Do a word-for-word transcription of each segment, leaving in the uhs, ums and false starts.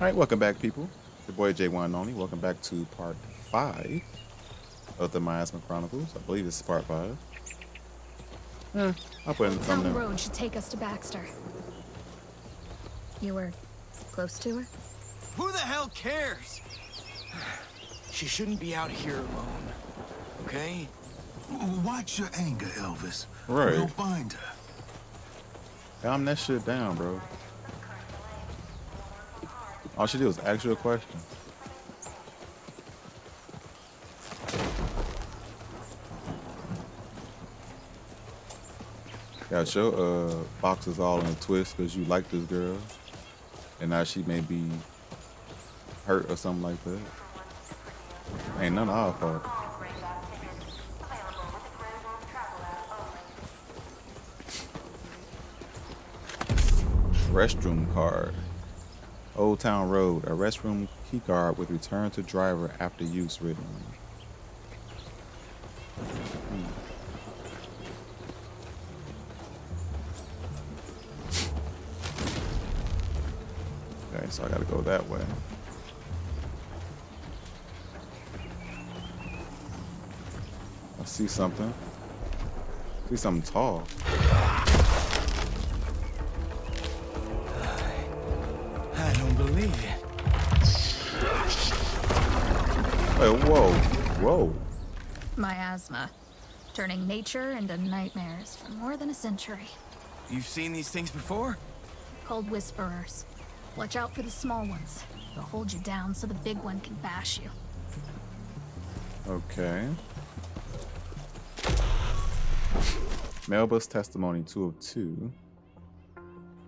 Alright, welcome back, people. Your boy Jay one and only. Welcome back to part five of the Miasma Chronicles. I believe this is part five. Eh, I'll put it in the thumbnail. The road should take us to Baxter. You were close to her? Who the hell cares? She shouldn't be out here alone. Okay? Watch your anger, Elvis. Right. We'll find her. Calm that shit down, bro. All she did was ask you a question. Got your uh, boxes all in a twist because you like this girl. And now she may be hurt or something like that. Ain't none of our fault. Restroom card. Old Town Road. A restroom key card with return to driver after use written on it. So I gotta go that way. I see something. I see something tall. I, I don't believe it. Wait, whoa, whoa. Miasma. Turning nature into nightmares for more than a century. You've seen these things before? Called Whisperers. Watch out for the small ones. They'll hold you down so the big one can bash you. Okay. Melba's testimony, two of two.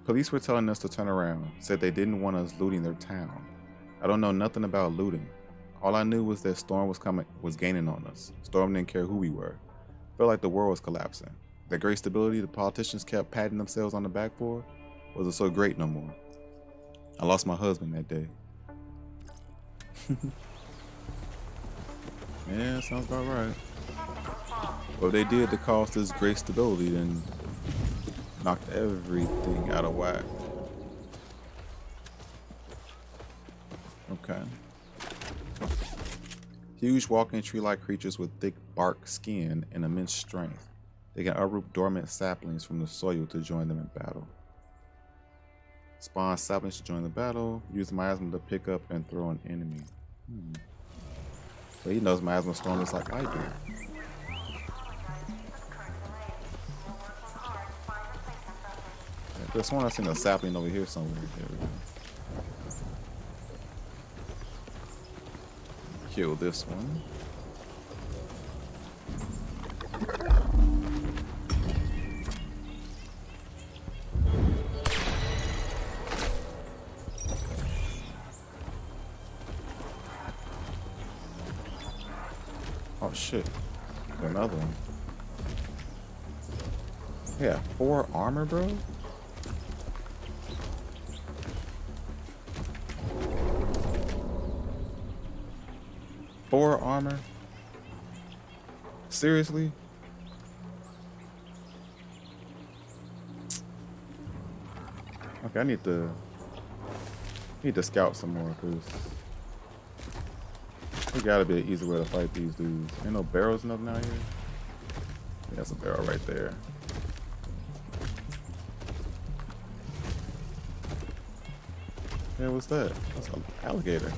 Police were telling us to turn around. Said they didn't want us looting their town. I don't know nothing about looting. All I knew was that Storm was coming, was gaining on us. Storm didn't care who we were. Felt like the world was collapsing. The great stability the politicians kept patting themselves on the back for wasn't so great no more. I lost my husband that day. Yeah, sounds about right. Well, if they did to cause this great stability, then knocked everything out of whack. Okay. Huge walking tree-like creatures with thick bark skin and immense strength. They can uproot dormant saplings from the soil to join them in battle. Spawn saplings to join the battle. Use Miasma to pick up and throw an enemy. Hmm. So he knows Miasma Storm is like I do. This one, I seen a sapling over here somewhere. There we go. Kill this one. Shit. Another one. Yeah, four armor, bro? Four armor? Seriously? Okay, I need to need to scout some more, because there gotta be an easy way to fight these dudes. Ain't no barrels nothing out here. Yeah, that's a barrel right there. Yeah, what's that? That's an alligator.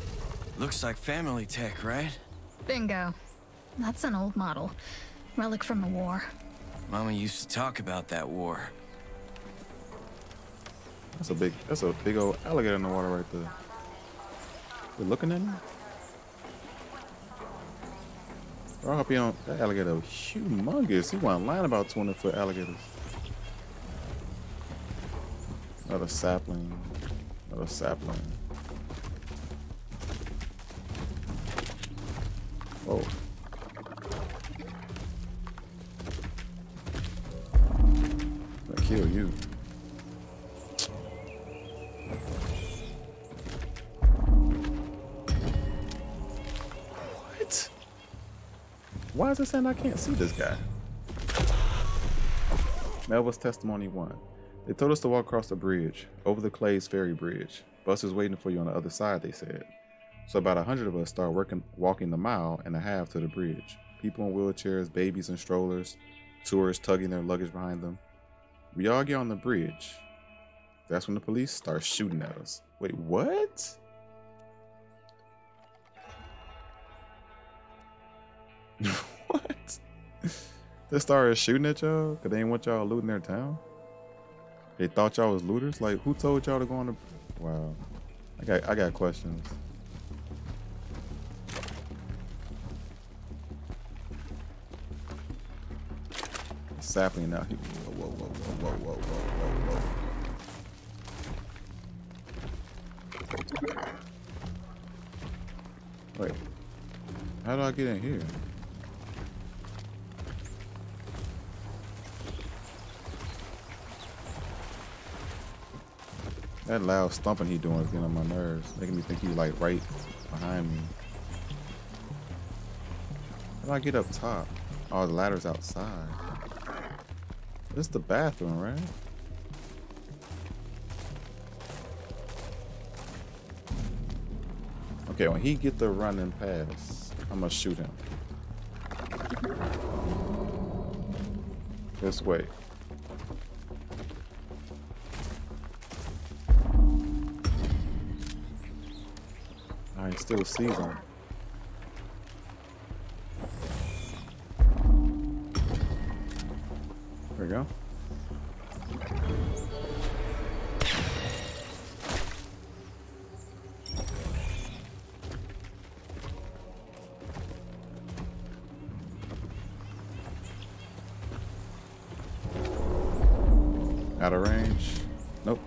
Looks like family tech, right? Bingo. That's an old model. Relic from the war. Mama used to talk about that war. That's a big, that's a big old alligator in the water right there. You're looking at me? I hope you don't. That alligator was humongous. He wasn't lying about twenty foot alligators. Another sapling. Another sapling. Oh. I'll kill you. Why is it saying I can't see this guy? Melba's testimony one. They told us to walk across the bridge, over the Clays Ferry Bridge. Bus is waiting for you on the other side, they said. So about a hundred of us start working, walking the mile and a half to the bridge. People in wheelchairs, babies in strollers, tourists tugging their luggage behind them. We all get on the bridge. That's when the police start shooting at us. Wait, what? What? They started shooting at y'all because they didn't want y'all looting their town? They thought y'all was looters? Like, who told y'all to go on the... Wow. I got, I got questions. Sapling out here. Whoa, whoa, whoa, whoa, whoa, whoa, whoa, whoa. Wait. How do I get in here? That loud stomping he doing is getting on my nerves, making me think he's like right behind me. How do I get up top? Oh, the ladder's outside. This is the bathroom, right? Okay, when he get the running pass, I'm gonna shoot him. This way. I still see him. There we go. Out of range. Nope.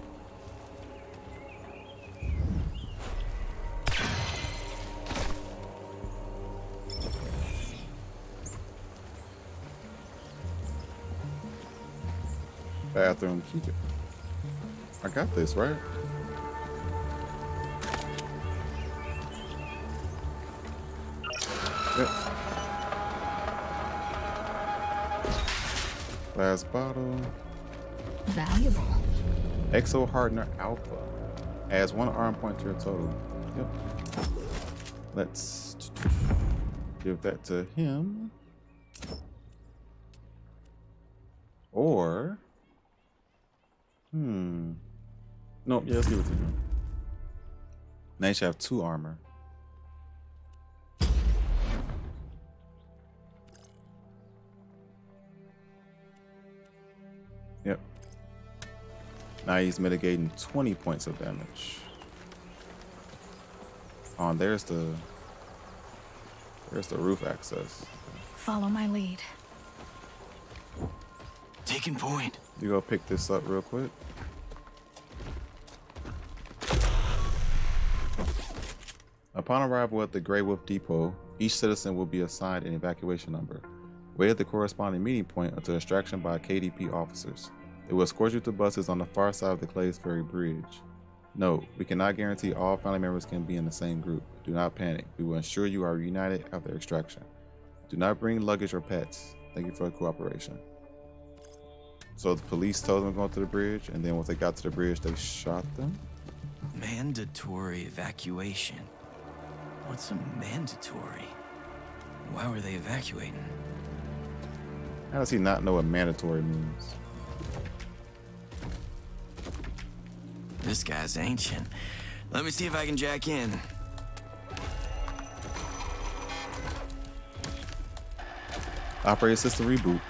Bathroom, keep it. I got this, right? Yep. Last bottle. Valuable. Exo Hardener Alpha. Adds one arm point to your total. Yep. Let's give that to him. Or... Hmm. Nope, yeah, let's give it to him. Now you should have two armor. Yep. Now he's mitigating twenty points of damage. On oh, there's the there's the roof access. Follow my lead. Taking point. You go pick this up real quick. Upon arrival at the Grey Wolf Depot, each citizen will be assigned an evacuation number. Wait at the corresponding meeting point until extraction by K D P officers. They will escort you to buses on the far side of the Clays Ferry Bridge. Note, we cannot guarantee all family members can be in the same group. Do not panic. We will ensure you are reunited after extraction. Do not bring luggage or pets. Thank you for your cooperation. So the police told them to go to the bridge, and then once they got to the bridge, they shot them? Mandatory evacuation. What's a mandatory? Why were they evacuating? How does he not know what mandatory means? This guy's ancient. Let me see if I can jack in. Operating system reboot.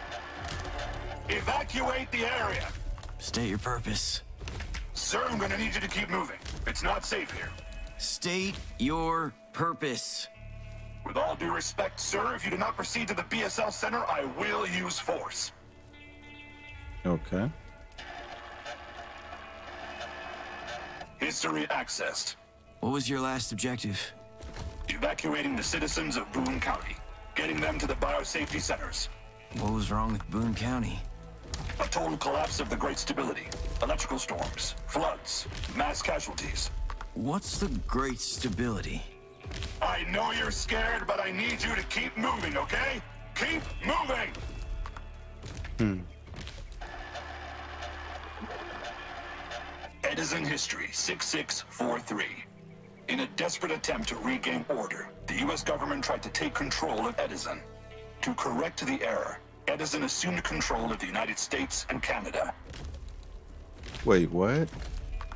Evacuate the area. State your purpose. Sir, I'm gonna need you to keep moving. It's not safe here. State your purpose. With all due respect, sir, if you do not proceed to the B S L Center, I will use force. Okay. History accessed. What was your last objective? Evacuating the citizens of Boone County. Getting them to the biosafety centers. What was wrong with Boone County? A total collapse of the Great Stability. Electrical storms, floods, mass casualties. What's the Great Stability? I know you're scared, but I need you to keep moving, okay? Keep moving! Hmm. Edison history six six four three. In a desperate attempt to regain order, the U S government tried to take control of Edison. To correct the error, Edison assumed control of the United States and Canada. Wait, what?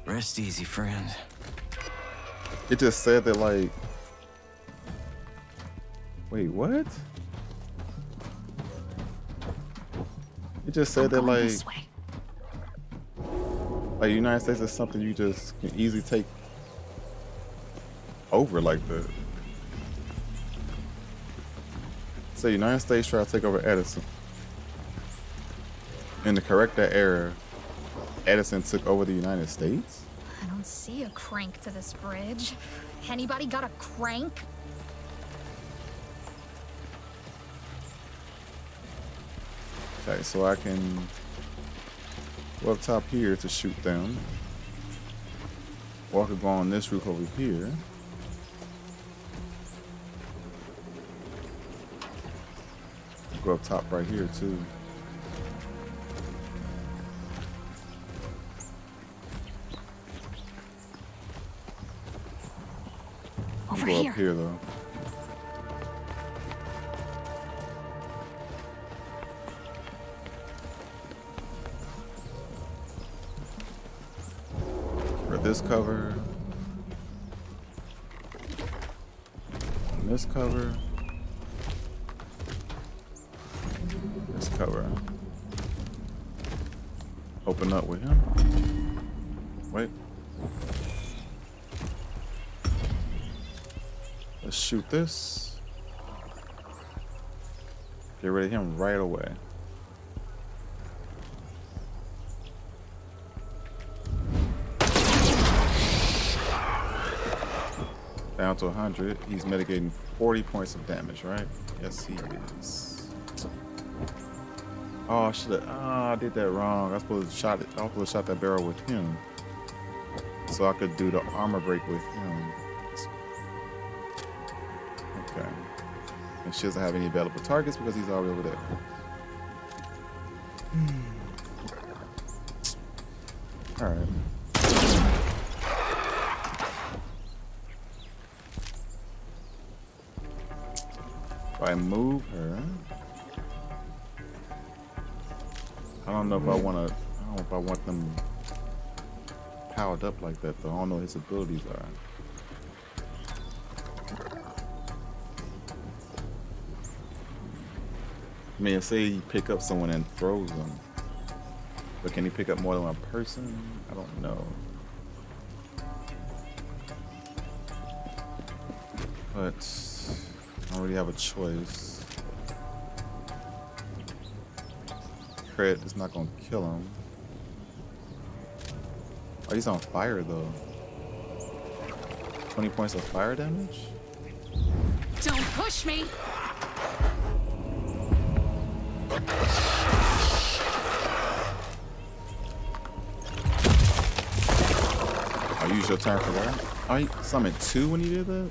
Rest easy, friend. It just said that, like... Wait, what? It just said that, like... Like, United States is something you just can easily take over like that. So United States tried to take over Edison. And to correct that error, Edison took over the United States? I don't see a crank to this bridge. Anybody got a crank? Okay, so I can go up top here to shoot them. Or I could go on this roof over here. Go up top right here too. Over go here. Up here though. For this cover. And this cover. Cover. Open up with him. Wait. Let's shoot this. Get rid of him right away. Down to one hundred. He's mitigating forty points of damage, right? Yes, he is. Oh, I should have. Oh, I did that wrong. I was supposed to shot it. I was supposed to shot that barrel with him, so I could do the armor break with him. Okay. And she doesn't have any available targets because he's already over there. Hmm. All right. If I move her. I don't know if I want to. I don't know if I want them powered up like that, though. I don't know what his abilities are. I mean, say you pick up someone and throws them, but can he pick up more than one person? I don't know. But I don't really have a choice. It's not gonna kill him. Oh, he's on fire though. twenty points of fire damage? Don't push me! I'll use your turn for that. Oh, he summoned two when he did that?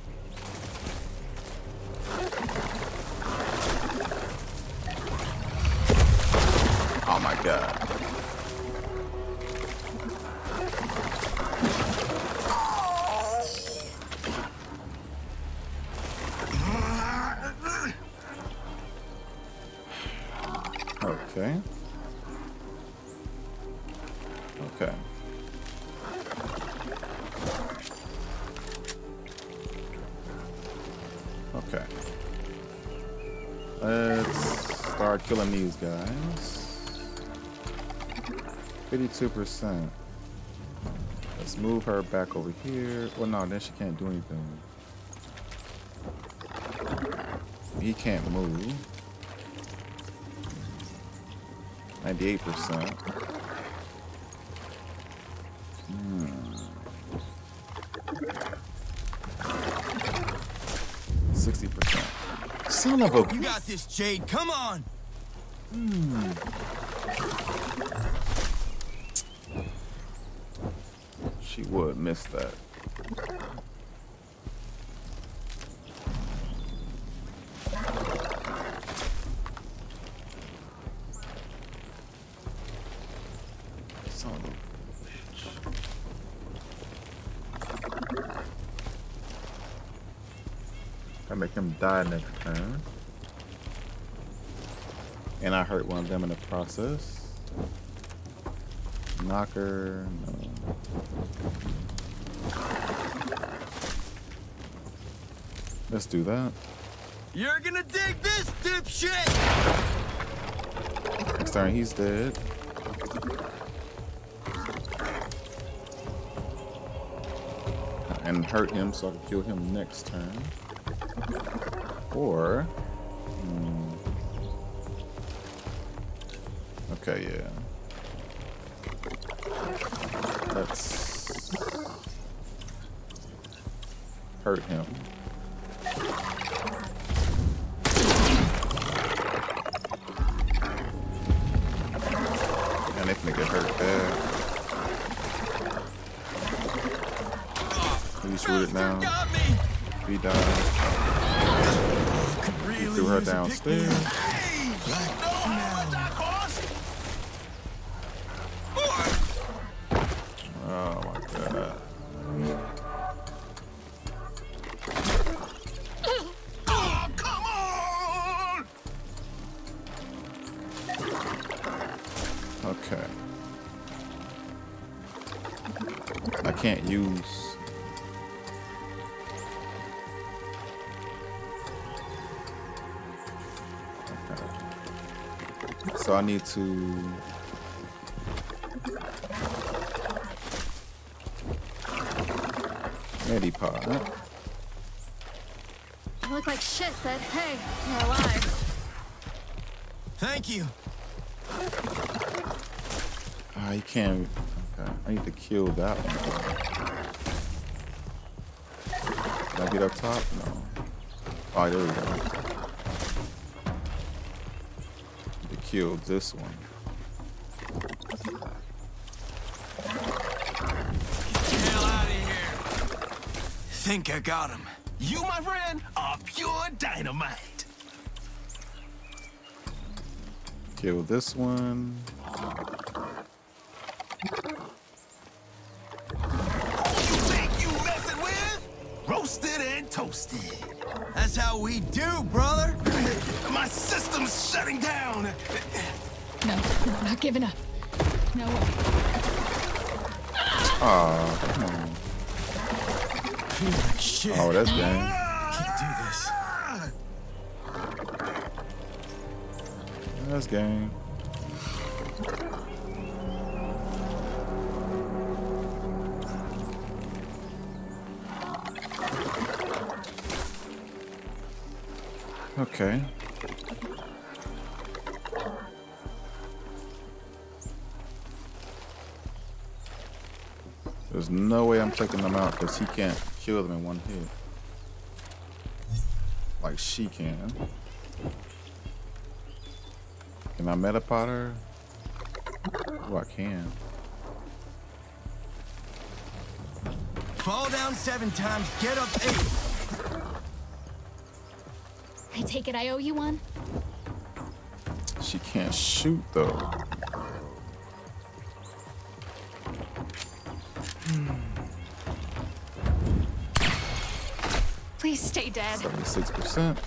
Killing these guys. fifty-two percent. Let's move her back over here. Well, no, then she can't do anything. He can't move. ninety-eight percent. Hmm. sixty percent. Son of a... You got this, Jade. Come on. Hmm. She would miss that. Son of a bitch. Gotta make him die next turn. And I hurt one of them in the process. Knocker, no. Let's do that. You're gonna dig this, dipshit! Next turn, he's dead. And hurt him so I can kill him next turn. Or... Hmm. Okay, yeah. Let's hurt him. And they can get hurt there. He's rooted now. He died. He threw her downstairs. I need to Medipod. I look like shit, but hey, you're alive. Thank you. I oh, can't. Okay, I need to kill that one. Can I get up top? No. Oh, there we go. Kill this one. Get the hell out of here. Think I got him. You, my friend, are pure dynamite. Kill this one. You think you messing with? Roasted and toasted. That's how we do, brother. My system's shutting down. No, no, not giving up. No way. Oh, come on. Like shit. Oh, that's dang. Can't do this. That's game. Okay. There's no way I'm taking them out because he can't kill them in one hit. Like she can. Can I metapod her? Oh, I can. Fall down seven times, get up eight. I take it I owe you one? She can't shoot though. Please stay dead. seventy-six percent.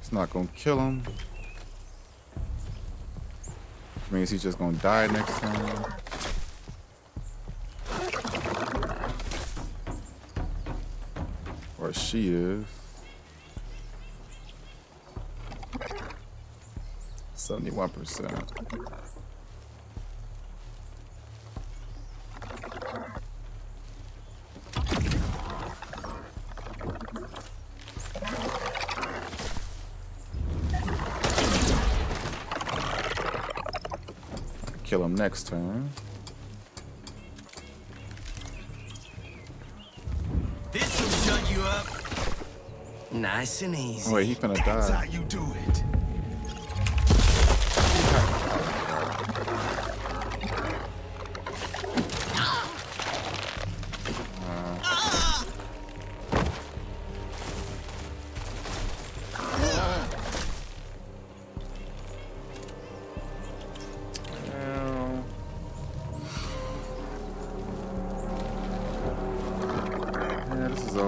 It's not gonna kill him. Which means he's just gonna die next time. Or she is. seventy-one percent. Kill him next turn. This will shut you up. Nice and easy. Oh, wait, he's gonna die. That's how you do it.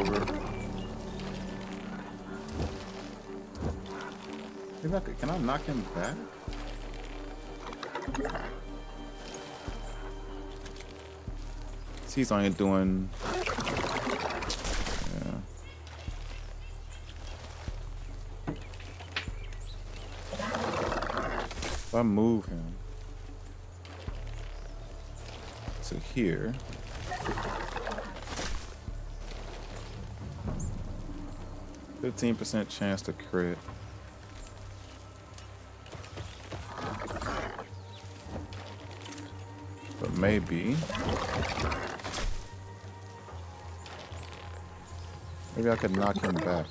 over. Maybe I could, can I knock him back? He's only doing. Yeah. If I move him to here. fifteen percent chance to crit. But maybe. Maybe I could knock him back.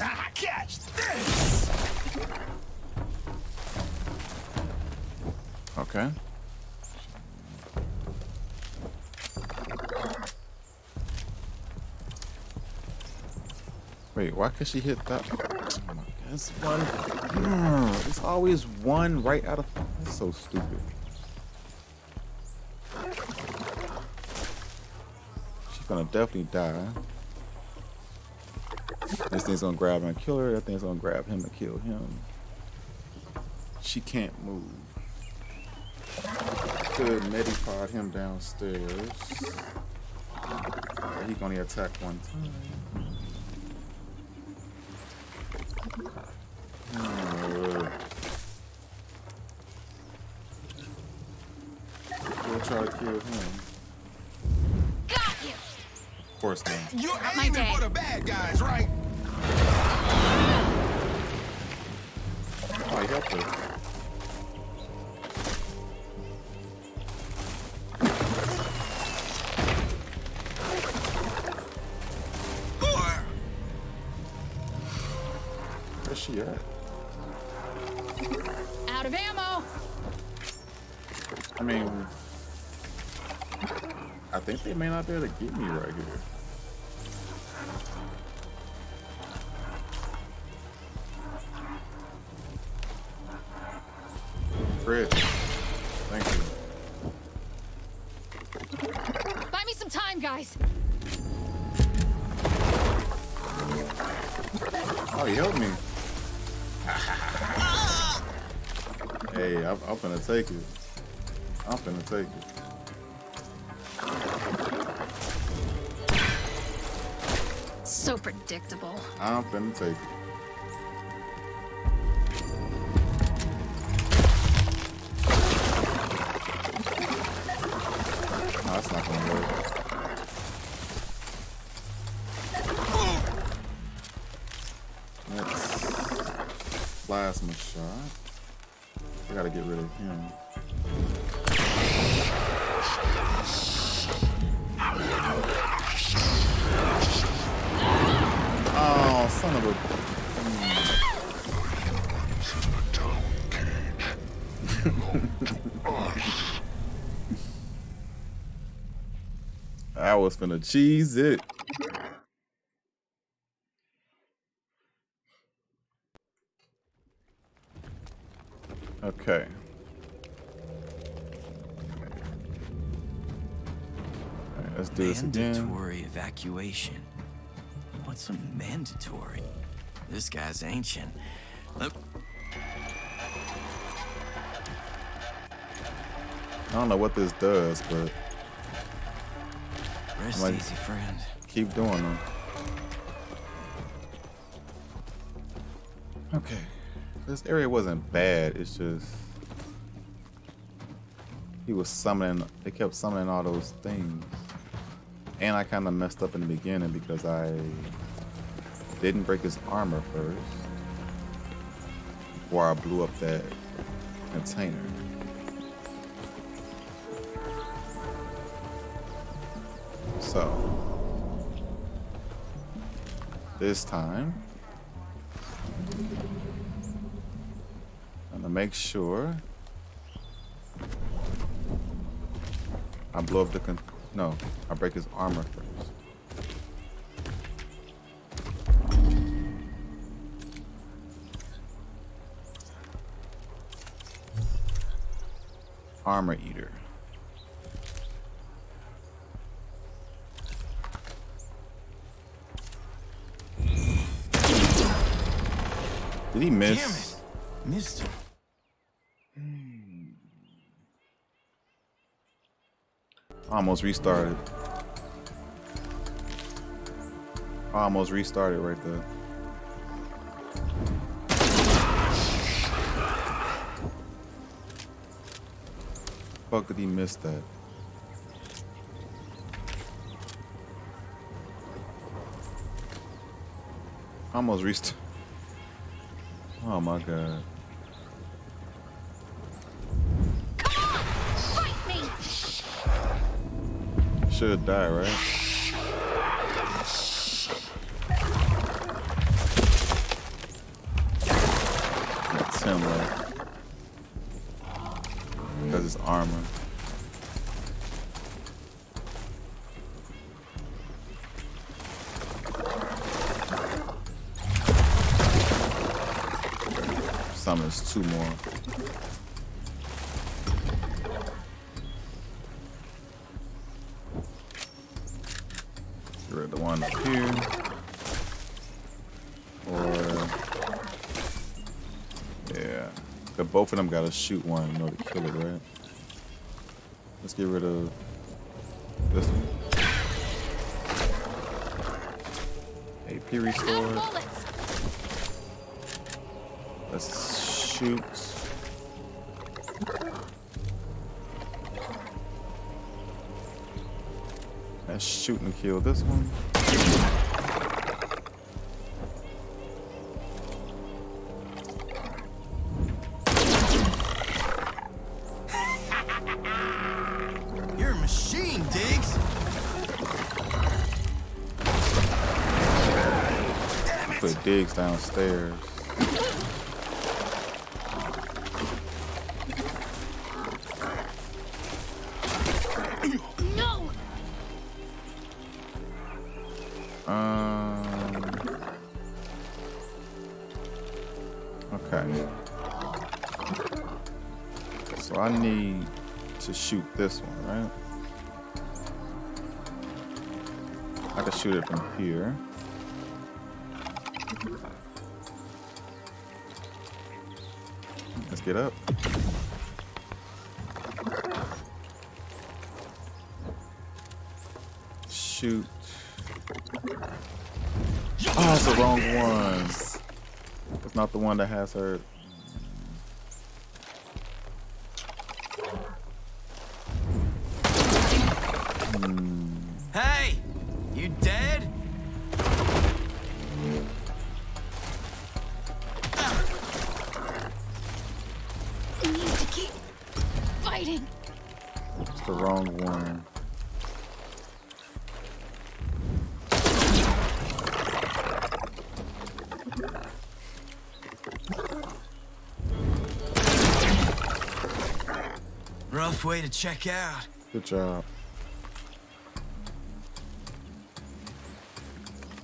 Ah, catch this! Okay. Wait, why could she hit that? Oh my God, it's one. Mm, it's always one right out of. That's so stupid. She's gonna definitely die. This thing's gonna grab her and kill her. That thing's gonna grab him and kill him. She can't move. Could medipod him downstairs. Right, he's gonna attack one time. Oh. We'll try to kill him. Got you. Of course not. You're aiming for the bad guys, right? Oh, I helped her. Where's she at? Out of ammo. I mean, I think they may not be able to get me right here. Fridge. Thank you. Buy me some time, guys. Oh, he helped me. Hey, I'm, I'm gonna take it. I'm gonna take it. So predictable. I'm gonna take it. No, that's not gonna work. That's plasma shot. I gotta get rid of him. Oh, son of a. Mm. I was finna cheese it. Okay. All right, let's do this again. Mandatory evacuation. What's a mandatory? This guy's ancient. Look. I don't know what this does, but rest like, easy, friend. Keep doing them. Okay. This area wasn't bad, it's just he was summoning, they kept summoning all those things. And I kind of messed up in the beginning because I didn't break his armor first before I blew up that container. So this time I'm gonna make sure I blow up the con- no, I break his armor first. Armor Eater. Did he miss? Damn it. Missed him. Hmm. Almost restarted. Almost restarted right there. Fuck, did he miss that? Almost reached. Oh my god. Fight me. Should die, right? Because it's armor. Summons two more. Get rid of the one up here. Both of them gotta shoot one in order to kill it, right? Let's get rid of this one. A P restored. Let's shoot. Let's shoot and kill this one. Digs downstairs. No. Um. Okay. So I need to shoot this one, right? I can shoot it from here. Let's get up. Shoot. Oh, it's the wrong one. It's not the one that has her. Way to check out. Good job.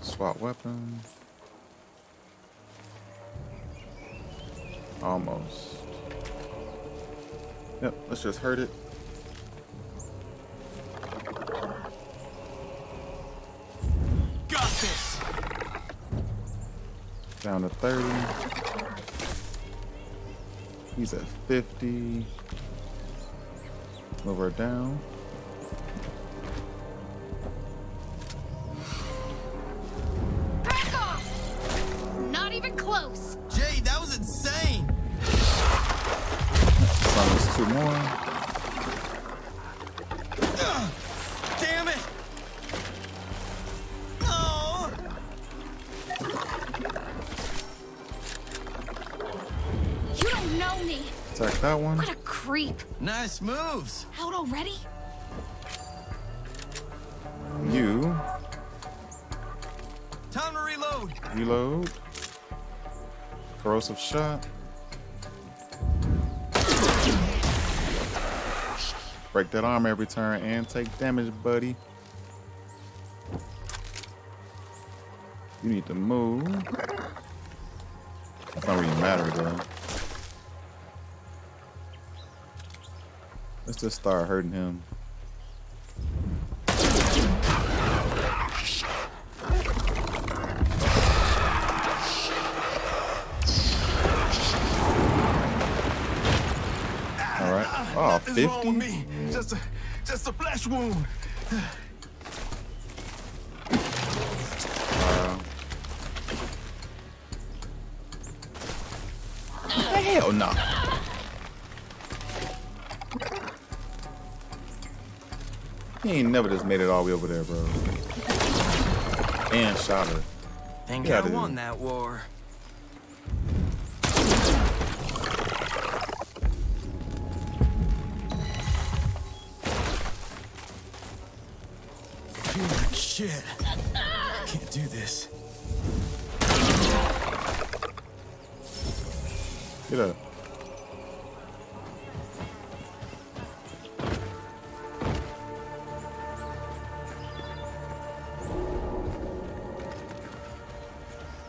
Swap weapon. Almost. Yep, let's just hurt it. Got this. Down to thirty. He's at fifty. Move her down. Back off! Not even close. Jay, that was insane. Silence two more. Uh, damn it! No. You don't know me. Attack that one. What a creep. Nice moves. Out already? You. Time to reload. Reload. Corrosive shot. Break that arm every turn and take damage, buddy. You need to move. That's not really matter though. Let's just start hurting him. Oh, fifty? Wrong with me? Just a, just a flesh wound. Wow. Hell no. He ain't never just made it all the way over there, bro. And shot her. Think I won that war. Shit. Can't do this. Get up.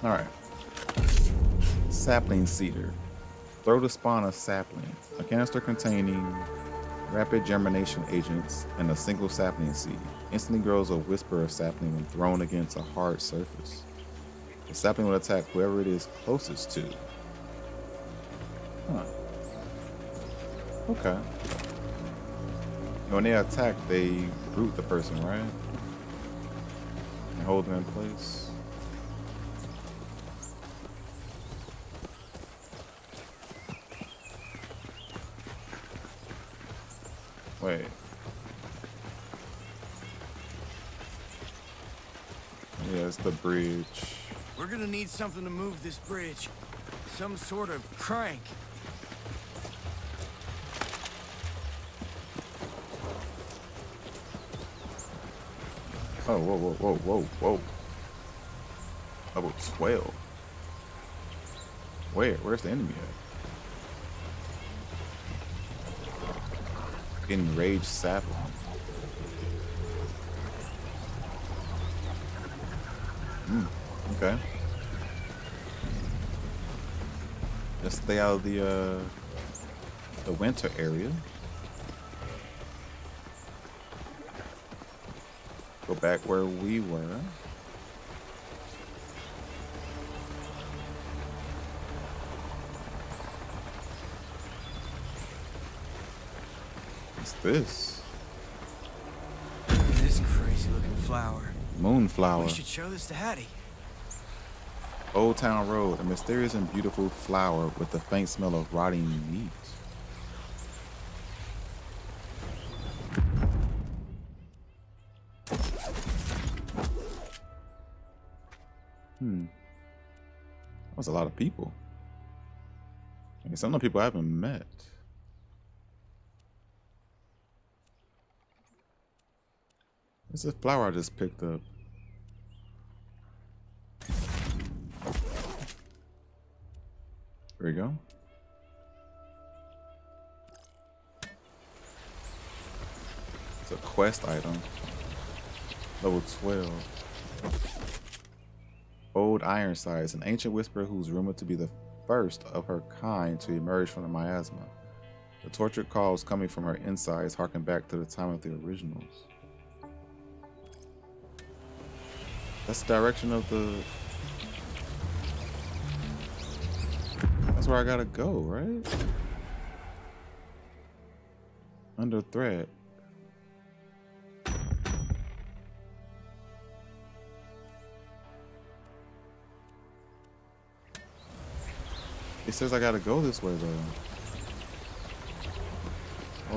All right. Sapling cedar. Throw the spawn of sapling. A canister containing rapid germination agents and a single sapling seed. Instantly grows a whisperer sapling when thrown against a hard surface. The sapling will attack whoever it is closest to. Huh. Okay. And when they attack, they root the person, right? And hold them in place. Wait. Yeah, it's the bridge. We're gonna need something to move this bridge. Some sort of crank. Oh, whoa, whoa, whoa, whoa, whoa. Level twelve. Where? Where's the enemy at? Enraged sapling. Hmm, okay. Let's stay out of the uh, the winter area. Go back where we were. What's this? This crazy looking flower. Moonflower. We should show this to Hattie. Old Town Road, a mysterious and beautiful flower with the faint smell of rotting meat. Hmm. That was a lot of people. I mean, some of the people I haven't met. What's this flower I just picked up? There we go. It's a quest item. Level twelve. Old Ironsides, an ancient whisperer who's rumored to be the first of her kind to emerge from the miasma. The tortured calls coming from her insides harken back to the time of the originals. That's the direction of the... That's where I gotta go, right? Under threat. It says I gotta go this way, though.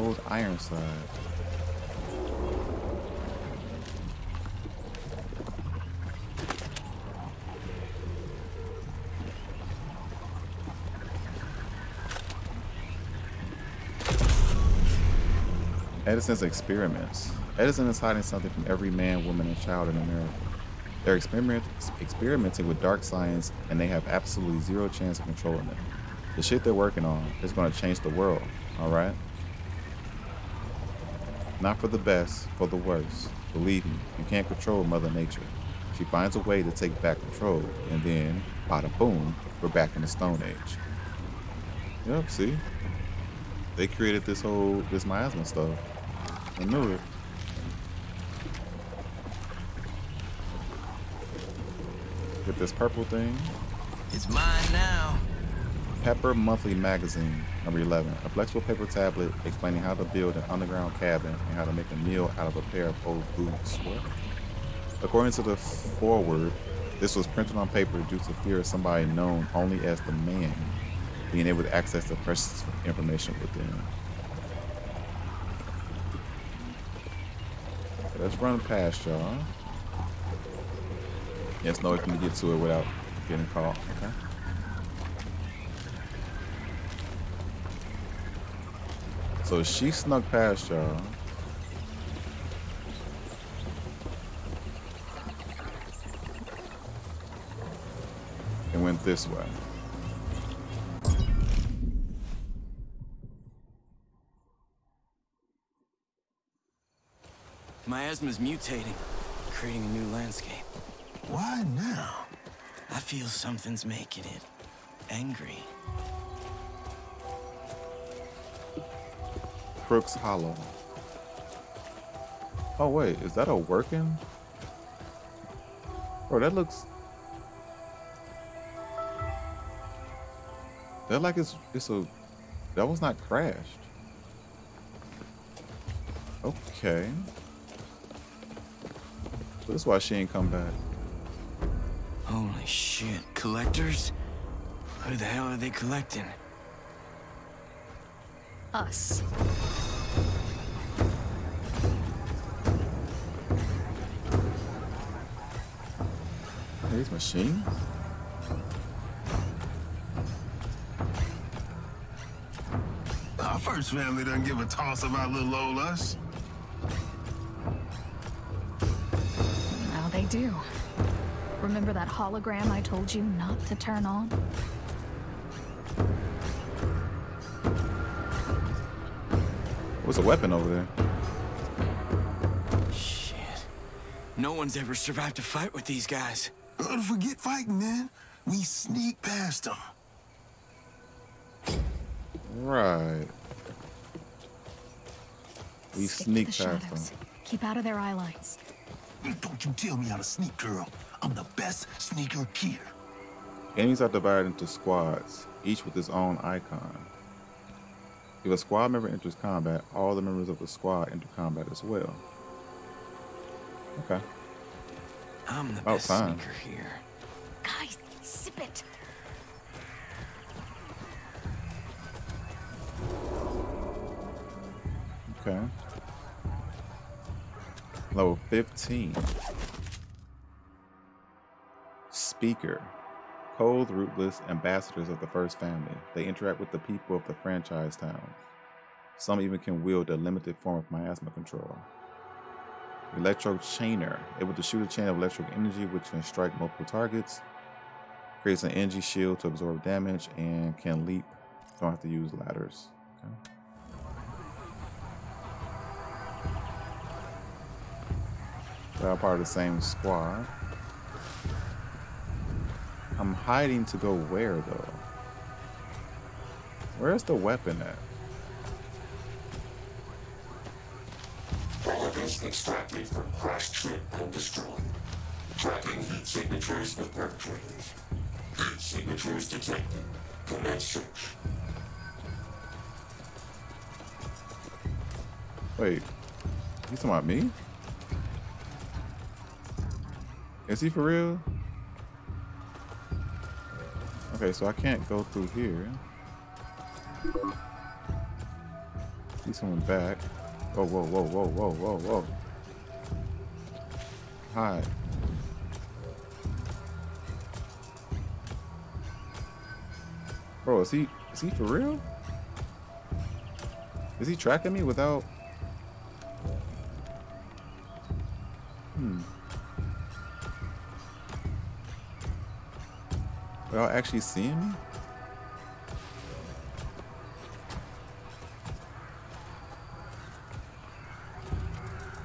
Old Ironside. Edison's experiments. Edison is hiding something from every man, woman, and child in America. They're experiment, experimenting with dark science, and they have absolutely zero chance of controlling it. The shit they're working on is going to change the world, all right? Not for the best, for the worst. Believe me, you can't control Mother Nature. She finds a way to take back control, and then, bada boom, we're back in the Stone Age. Yep, see? They created this whole, this miasma stuff. I knew it. Get this purple thing. It's mine now. Pepper Monthly Magazine, number eleven, a flexible paper tablet explaining how to build an underground cabin and how to make a meal out of a pair of old boots. What? According to the foreword, this was printed on paper due to fear of somebody known only as the man being able to access the precious information within. Let's run past y'all. Yes, no way can get to it without getting caught. Okay. So she snuck past y'all. And went this way. Miasma's mutating, creating a new landscape. Why now? I feel something's making it angry. Crook's Hollow. Oh wait, is that a working? Bro, that looks... That like it's it's a... That was not crashed. Okay. So that's why she ain't come back. Holy shit, collectors? Who the hell are they collecting? Us. These machines? Our first family doesn't give a toss about little old us. Well, they do. Remember that hologram I told you not to turn on? What's a weapon over there? Shit. No one's ever survived a fight with these guys. Don't forget fighting, man. We sneak past them. Right. We sneak past them. Keep out of their eye lines. Don't you tell me how to sneak, girl. I'm the best sneaker here. Enemies are divided into squads, each with its own icon. If a squad member enters combat, all the members of the squad enter combat as well. Okay. I'm the best sneaker here. Guys, sip it. Okay. Level fifteen. Speaker. Cold, rootless ambassadors of the First Family. They interact with the people of the franchise towns. Some even can wield a limited form of miasma control. Electrochainer. Able to shoot a chain of electric energy which can strike multiple targets. Creates an energy shield to absorb damage and can leap. Don't have to use ladders. Okay. They're all part of the same squad. I'm hiding to go where, though? Where's the weapon at? Relatives extract me from crash, trip, and destroy. Tracking heat signatures with perpetrators. Heat signatures detected. Commence search. Wait, you talking about me? Is he for real? Okay, so I can't go through here. See someone back. Whoa, whoa, whoa, whoa, whoa, whoa, whoa. Hi. Bro, is he, is he for real? Is he tracking me without... Hmm. Without actually seeing me?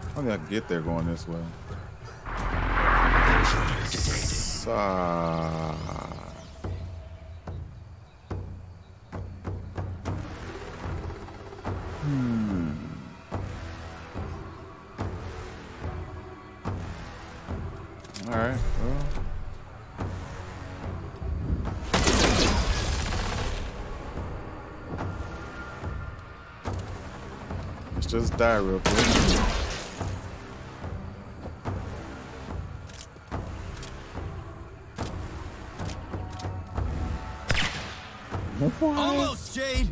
I think I can get there going this way. Uh, hmm. All right. Well. Let's just die real quick. Almost, Jade.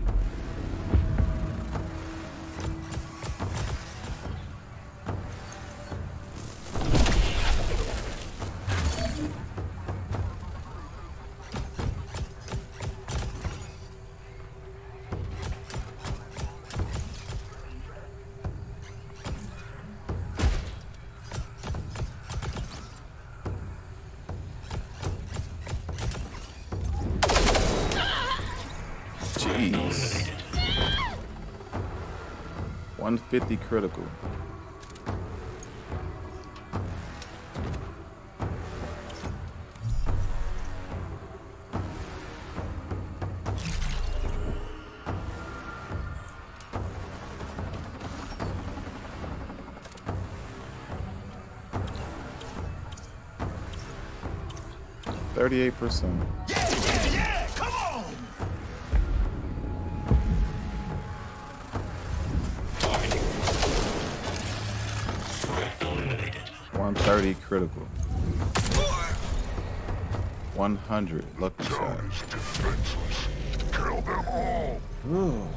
fifty critical. thirty-eight percent. thirty critical. one hundred lucky shot. Kill them all. Ooh, okay.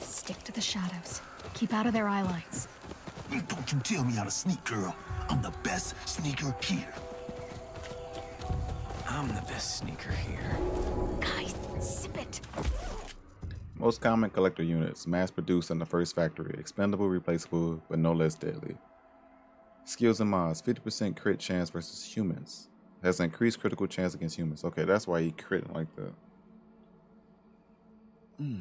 Stick to the shadows. Keep out of their eye lines. Don't you tell me how to sneak, girl. I'm the best sneaker here. I'm the best sneaker here. Guys, sip it. Most common collector units, mass produced in the first factory. Expendable, replaceable, but no less deadly. Skills and mods, fifty percent crit chance versus humans. Has an increased critical chance against humans. Okay, that's why he crit like that. Mm.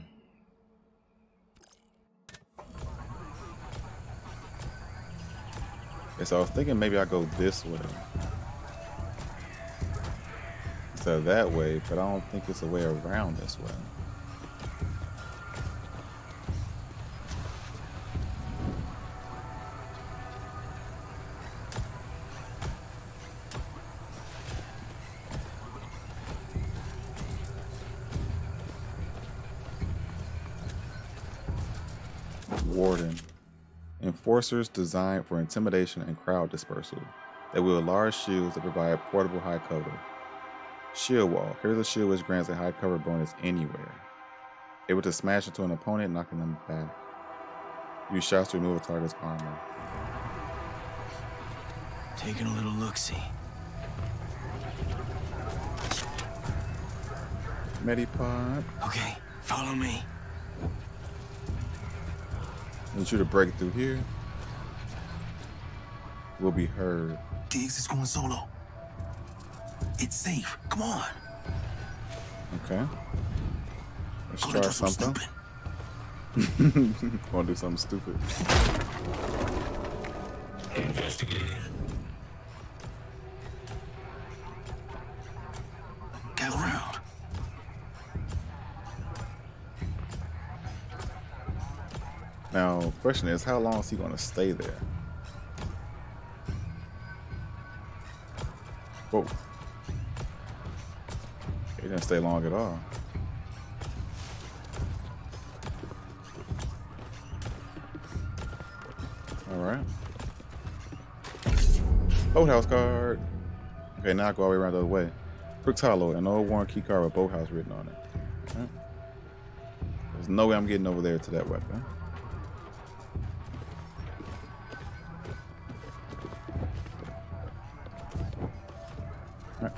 So I was thinking maybe I go this way instead of that way, but I don't think it's a way around this way. Warden. Enforcers designed for intimidation and crowd dispersal. They wield large shields that provide portable high cover. Shield wall. Here's a shield which grants a high cover bonus anywhere. Able to smash into an opponent, knocking them back. Use shots to remove a target's armor. Taking a little look-see. Medipod. Okay, follow me. Need you to break through here. We'll be heard. Diggs is going solo. It's safe. Come on. Okay. Let's try something. Gonna do something stupid. Investigate. Got around. Now, question is, how long is he gonna stay there? Whoa. He didn't stay long at all. Alright. Boathouse card! Okay, now I go all the way around the other way. Crook's Hollow, an old worn key card with boathouse written on it. Right. There's no way I'm getting over there to that weapon.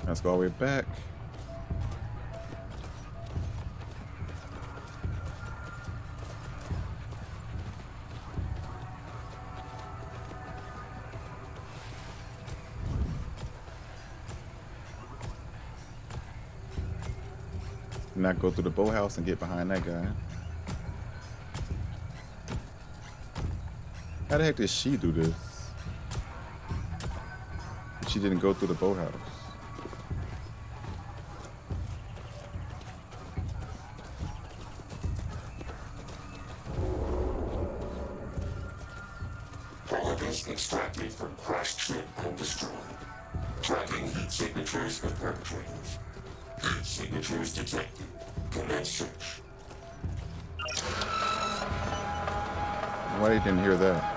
Let's go all the way back. Now go through the boathouse and get behind that guy. How the heck did she do this? She didn't go through the boathouse. Bodies extracted from crashed ship and destroyed. Tracking heat signatures of perpetrators. Heat signatures detected. Commence search. Why you didn't hear that?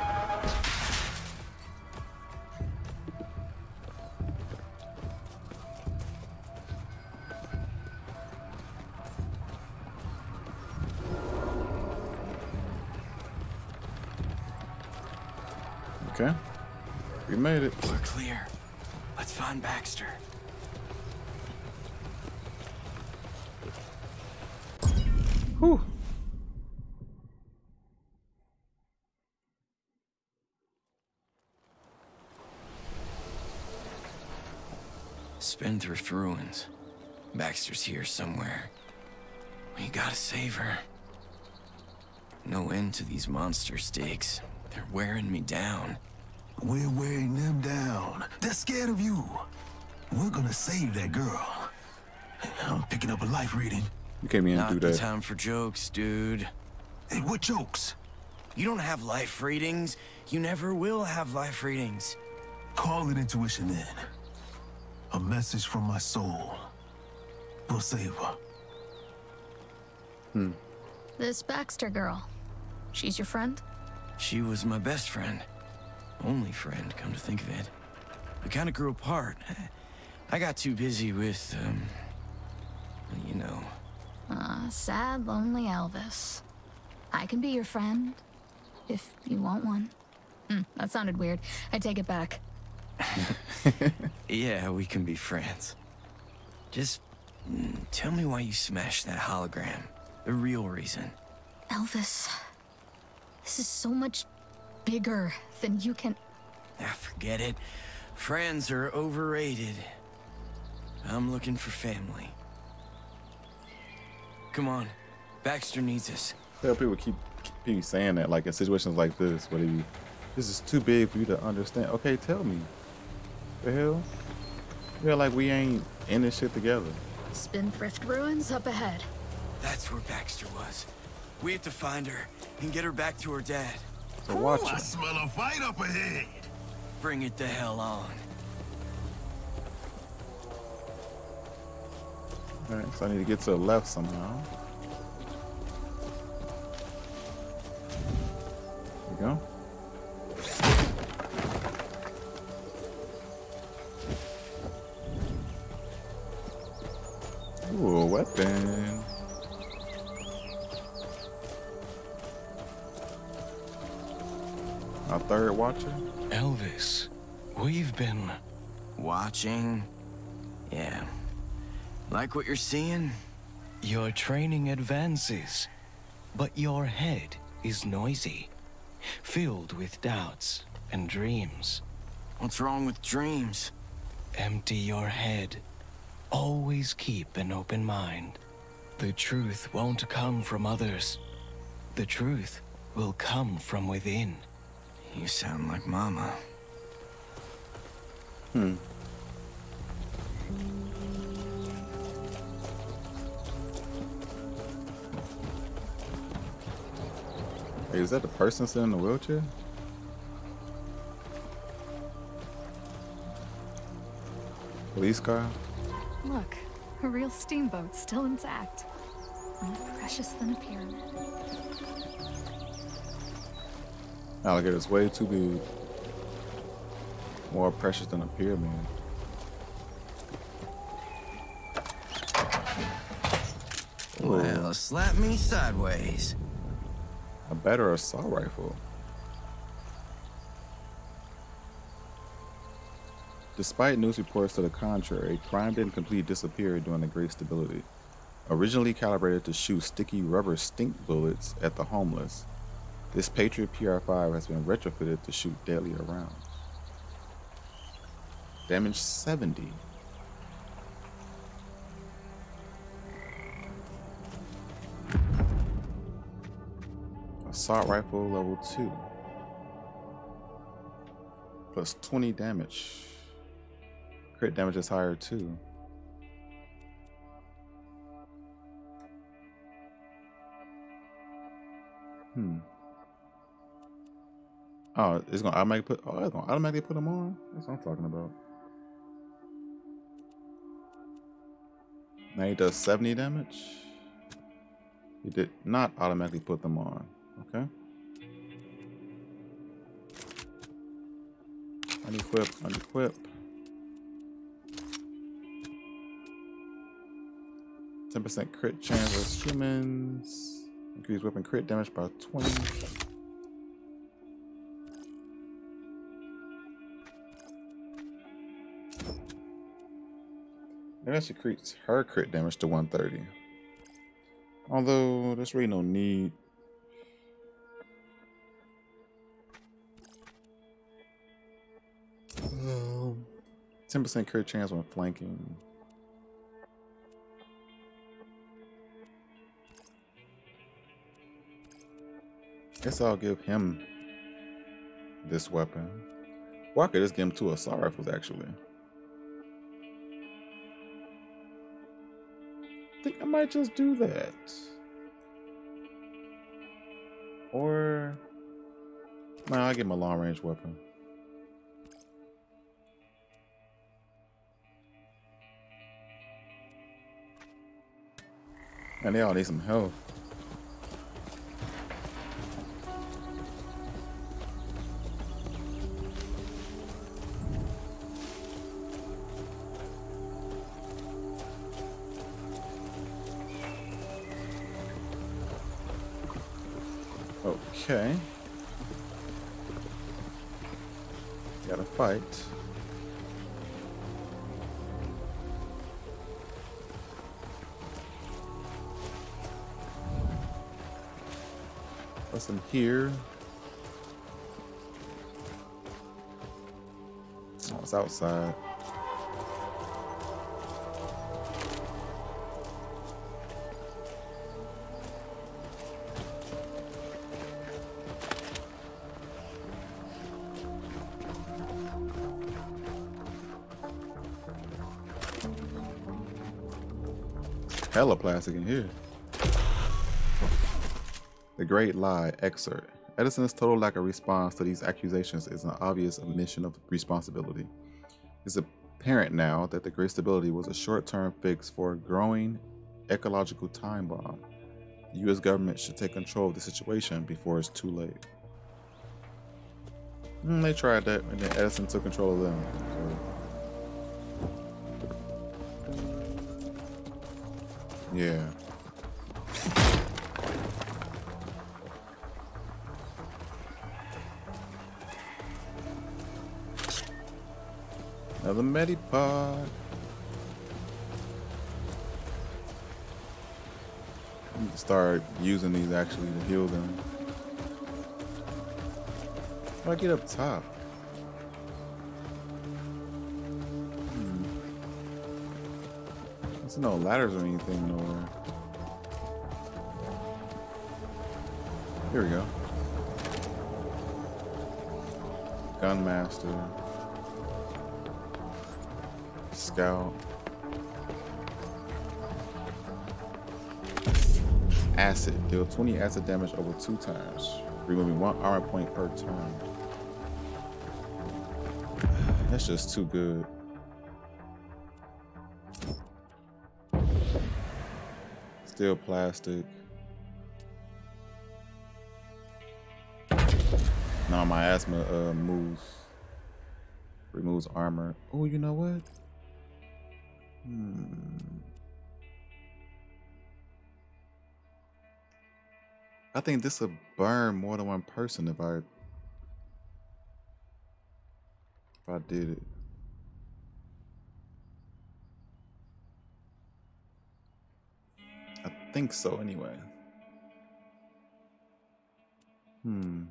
Okay. We made it. We're clear. Let's find Baxter. Whew. Spinthrift ruins. Baxter's here somewhere. We gotta save her. No end to these monster stakes. They're wearing me down. We're wearing them down. They're scared of you. We're gonna save that girl. I'm picking up a life reading. You came in and do that. Not the time for jokes, dude. Hey, what jokes? You don't have life readings. You never will have life readings. Call it intuition then. A message from my soul. We'll save her. Hmm. This Baxter girl. She's your friend? She was my best friend. Only friend, come to think of it. We kind of grew apart. I got too busy with, um, you know. Ah, uh, sad, lonely Elvis. I can be your friend, if you want one. Mm, that sounded weird. I take it back. Yeah, we can be friends. Just mm, tell me why you smashed that hologram. The real reason. Elvis, this is so much bigger than you can... Ah, forget it. Friends are overrated. I'm looking for family. Come on. Baxter needs us. Yeah, people keep, keep saying that, like in situations like this, where they, this is too big for you to understand. Okay, tell me. The hell? I feel like we ain't in this shit together. Spinthrift ruins up ahead. That's where Baxter was. We have to find her and get her back to her dad. Ooh, I smell a fight up ahead. Bring it the hell on. All right, so I need to get to the left somehow. There we go. Ooh, a weapon. Our third watcher? Elvis, we've been... Watching? Yeah. Like what you're seeing? Your training advances, but your head is noisy, filled with doubts and dreams. What's wrong with dreams? Empty your head. Always keep an open mind. The truth won't come from others. The truth will come from within. You sound like Mama. Hmm. Hey, is that the person sitting in the wheelchair? Police car? Look, a real steamboat still intact. More precious than a pyramid. Alligator's way too big. More precious than a pyramid. Well, slap me sideways. A better assault rifle. Despite news reports to the contrary, crime didn't completely disappear during the Great Stability. Originally calibrated to shoot sticky rubber stink bullets at the homeless, this Patriot P R five has been retrofitted to shoot deadlier rounds. Damage seventy. Assault rifle level two. Plus twenty damage. Crit damage is higher too. Hmm. Oh, it's gonna automatically put. Oh, it's gonna automatically put them on. That's what I'm talking about. Now he does seventy damage. He did not automatically put them on. Okay. Unequip. Unequip. Ten percent crit chance versus humans. Increase weapon crit damage by twenty. Maybe I should increase her crit damage to one thirty. Although there's really no need. ten percent crit chance when flanking. Guess I'll give him this weapon. Well, I could just give him two assault rifles actually. I think I might just do that. Or nah, I'll give him a long range weapon. And they all need some health. Okay. Gotta fight. Plus I'm here. Oh, it's outside. Hella plastic in here. The Great Lie excerpt. Edison's total lack of response to these accusations is an obvious omission of responsibility. It's apparent now that the Great Stability was a short-term fix for a growing ecological time bomb. The U S government should take control of the situation before it's too late. Mm, they tried that, and then Edison took control of them. Yeah. Another medipod. I need to start using these actually to heal them. How do I get up top? There's no ladders or anything nowhere. Here we go. Gunmaster. Scout. Acid. Deal twenty acid damage over two times. Removing one armor point per turn. That's just too good. Still plastic. Now my asthma uh, moves, removes armor. Oh, you know what? Hmm. I think this will burn more than one person if I if I did it. I think so anyway. Hmm.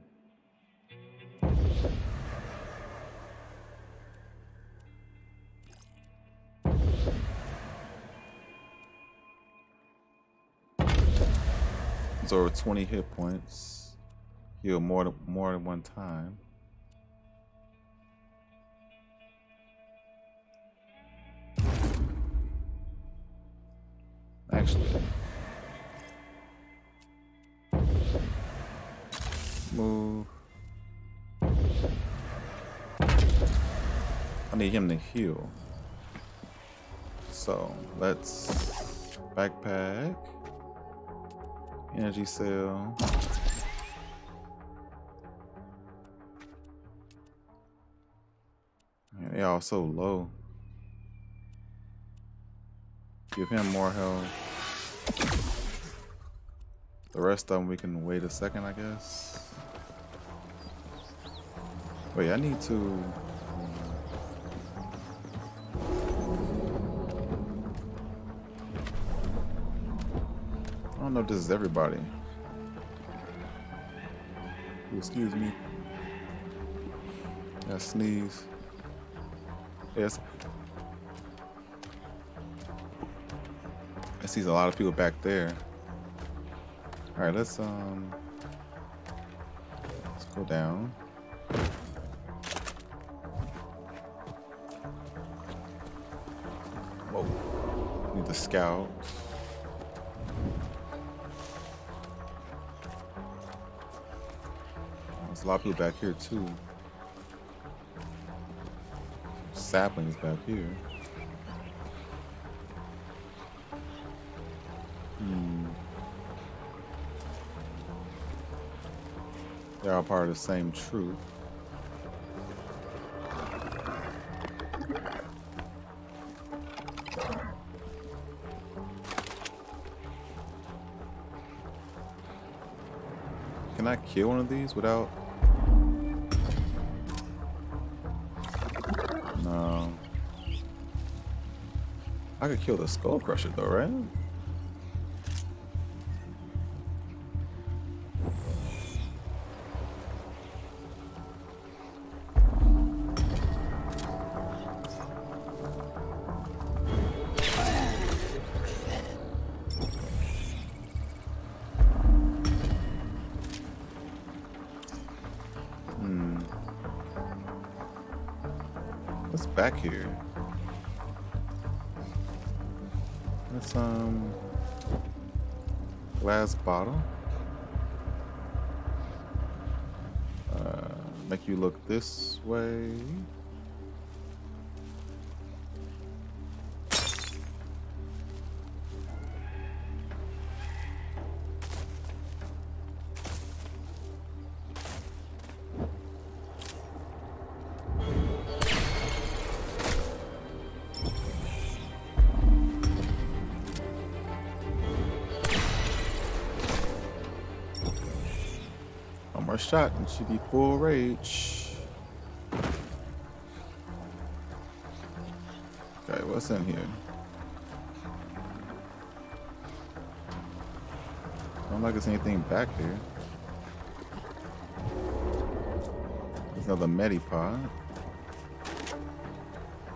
It's over twenty hit points. Heal more than more than one time. Actually. Move. I need him to heal. So let's backpack, energy cell. Man, they all so low. Give him more health. The rest of them we can wait a second, I guess. Wait, I need to. I don't know if this is everybody. Excuse me. I sneeze. Yes. I see a lot of people back there. All right, let's um, let's go down. Whoa! Need the scout. There's a lot of people back here too. Saplings back here. Hmm. They're all part of the same troop. Can I kill one of these without? No. I could kill the Skull Crusher though, right? Back here. That's um glass bottle. Uh, make you look this way. Shot and she'd be full rage. Okay, what's in here? I don't like there's anything back here. There's another medipod.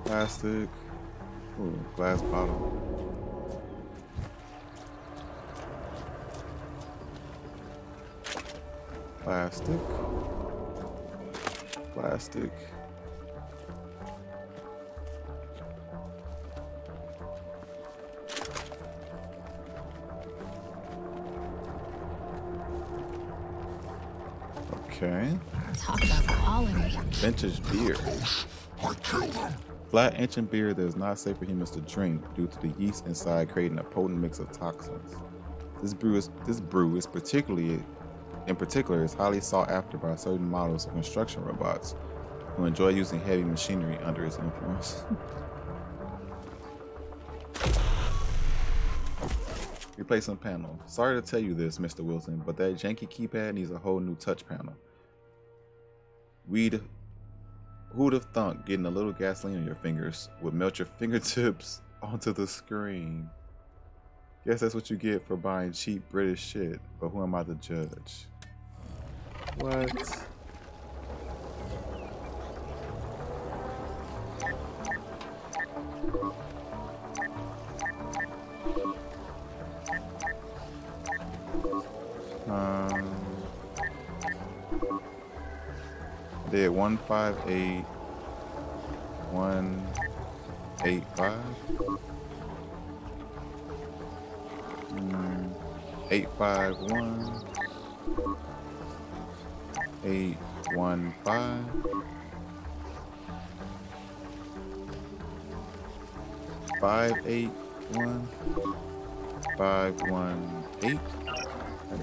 Plastic. Ooh, glass bottle. Plastic, plastic. Okay. Talk about quality. Vintage beer. Flat ancient beer that is not safe for humans to drink due to the yeast inside creating a potent mix of toxins. This brew is this brew is particularly. In particular, it's highly sought after by certain models of construction robots who enjoy using heavy machinery under its influence. Replacing panel. Sorry to tell you this, Mister Wilson, but that janky keypad needs a whole new touch panel. We'd... Who'd have thunk getting a little gasoline on your fingers would melt your fingertips onto the screen? Guess that's what you get for buying cheap British shit, but who am I to judge? What? Um, I did one five eight one eight five. Eight five one eight one five five eight one. five one eight. There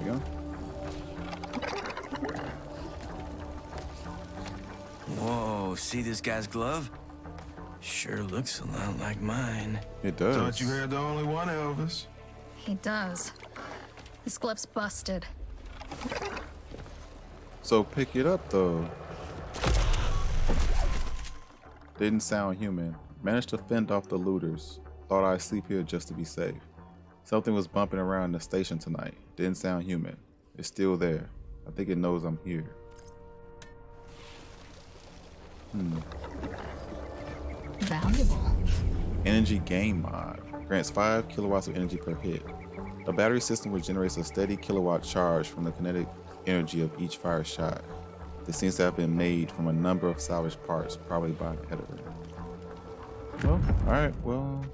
we go. Whoa, see this guy's glove? Sure looks a lot like mine. It does. Thought you had the only one, Elvis. He does. This glove's busted. So pick it up, though. Didn't sound human. Managed to fend off the looters. Thought I'd sleep here just to be safe. Something was bumping around in the station tonight. Didn't sound human. It's still there. I think it knows I'm here. Hmm. Valuable. Energy gain mod. Grants five kilowatts of energy per hit. A battery system which generates a steady kilowatt charge from the kinetic energy of each fire shot. This seems to have been made from a number of salvaged parts, probably by an editor. Well, alright, well,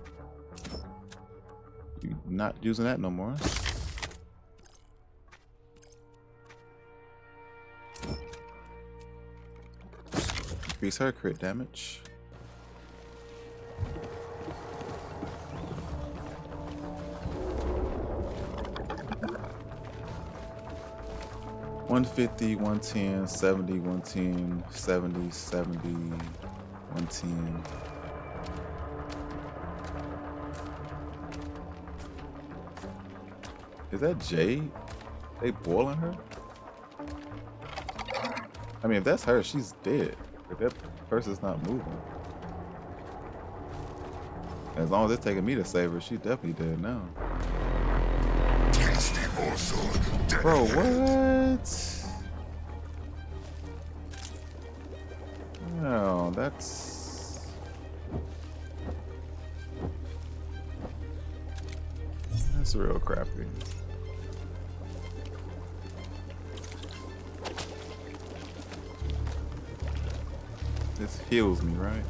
you're not using that no more. Increase her crit damage. one fifty, one ten, seventy, one ten, seventy, seventy, one ten. Is that Jade? They boiling her? I mean, if that's her, she's dead. If that person's not moving. As long as it's taking me to save her, she's definitely dead now. Bro, what? No, that's... That's real crappy. This heals me, right?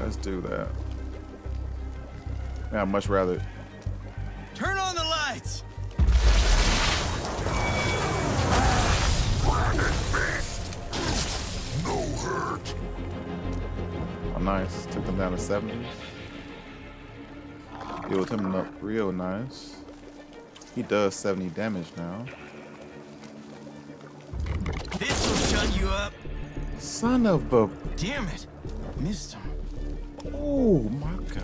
Let's do that. Yeah, I'd much rather. Turn on the lights. No hurt. Oh, nice. Took them down to seventy. Healed him up real nice. He does seventy damage now. This will shut you up. Son of a. Damn it! Missed him. Oh my God.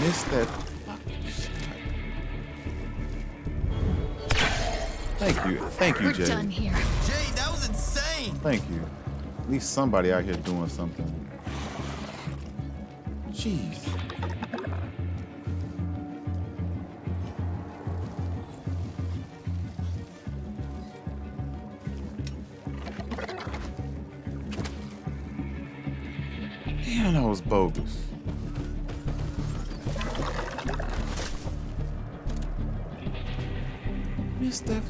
Missed that fucking shot. Thank you. Thank you, Jay. We're done here. Jay, that was insane. Thank you. At least somebody out here doing something. Jeez. Damn, that was bogus. Stuff.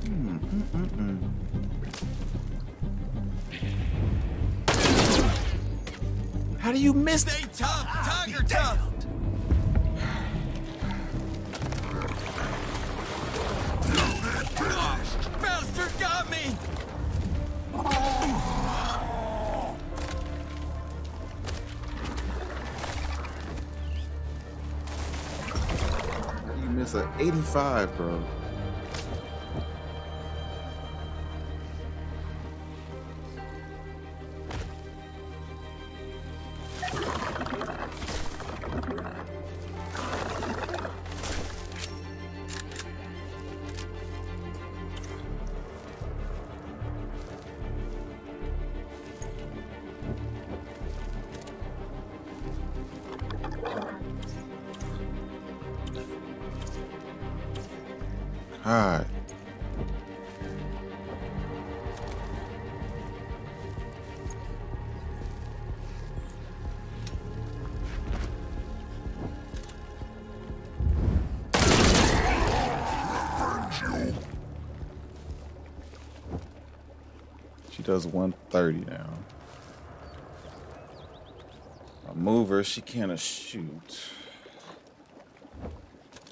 Mm, mm, mm, mm. How do you miss? Stay tough, ah, tiger tough. Baxter got me. Oh. You miss an eighty-five, bro. Does one thirty now. I move her, she can't shoot.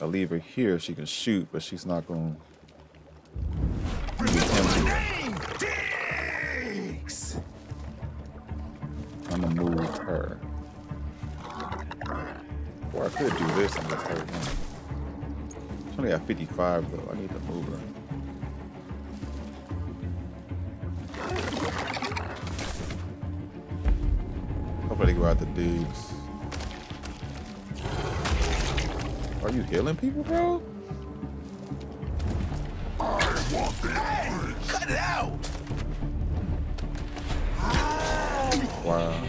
I leave her here, she can shoot, but she's not going to be empty. I'm going to move her. Or I could do this and let her in. She only got fifty-five, though. I need to move her. Hopefully they go out the dudes. Are you healing people, bro? I want the hey, cut it out! Wow.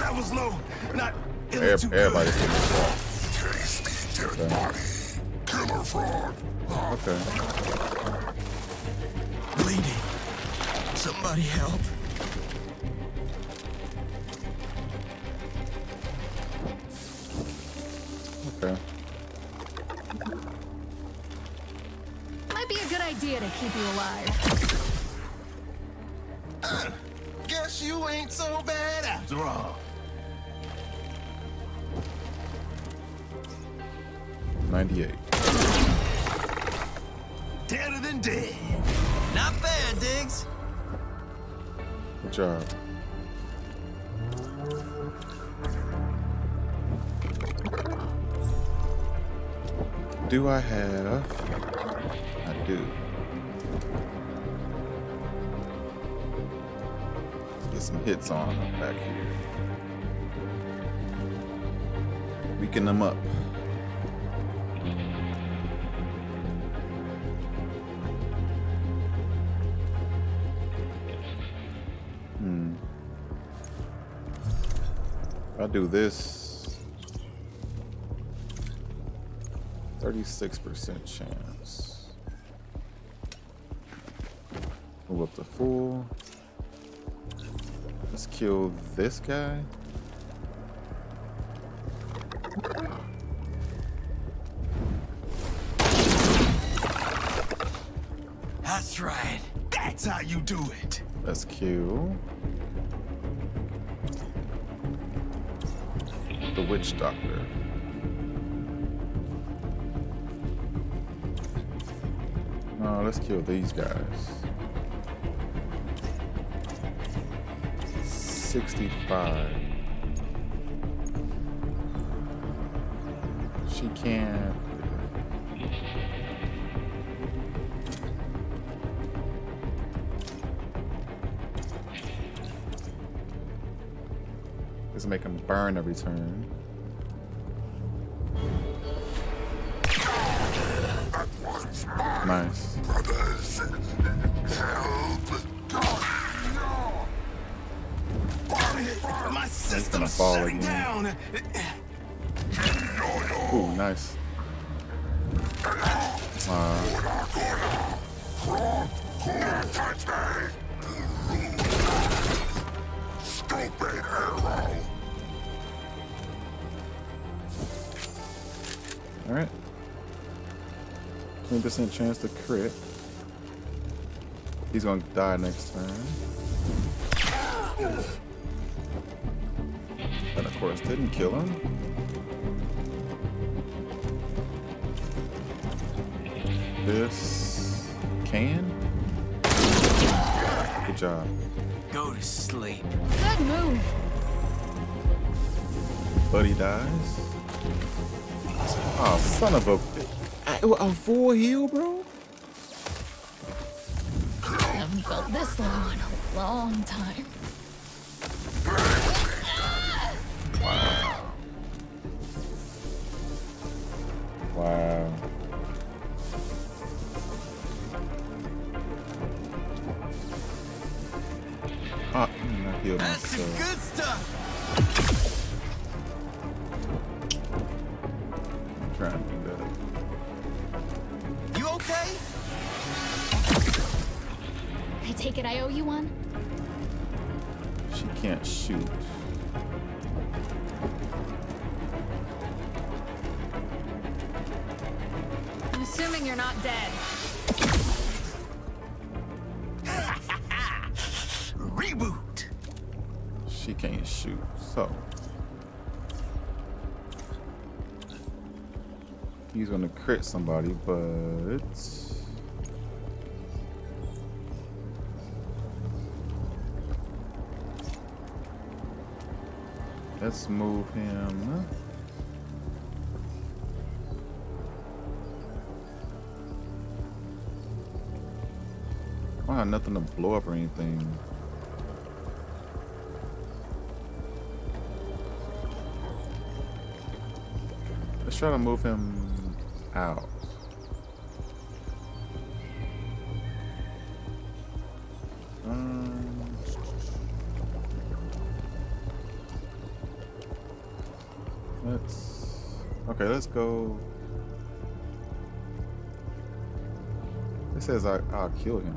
That was low. Not everybody's in this wall. Tasty dead okay. Body. Killer frog. Okay. Bleeding. Somebody help. Okay. Might be a good idea to keep you alive. Uh, guess you ain't so bad after all. Ninety-eight. Deader than dead. Not bad, Diggs. Good job. Do I have? I do. Let's get some hits on them back here. Weaken them up. Hmm. If I do this. thirty-six percent chance. Move up to full. Let's kill this guy. That's right. That's how you do it. Let's kill the witch doctor. No, let's kill these guys. sixty-five. She can't. Let's make them burn every turn. Nice. Brothers, help. Oh, no. My system's shutting down. Ooh, nice. Uh, Stupid arrow. All right. twenty percent chance to crit. He's gonna die next turn. That of course didn't kill him. This can. Good job. Go to sleep. Good move. Buddy dies. Oh, son of a bitch. A full heal, bro? I haven't felt this low in a long time. Wow. Wow. Ah, I'm not healed. That's the good stuff! I'm trying to do better. Okay. I take it I owe you one? She can't shoot. I'm assuming you're not dead. Reboot. She can't shoot, so he's gonna crit somebody, but let's move him. I don't have nothing to blow up or anything. Let's try to move him out. Um, let's okay. Let's go. It says I, I'll kill him.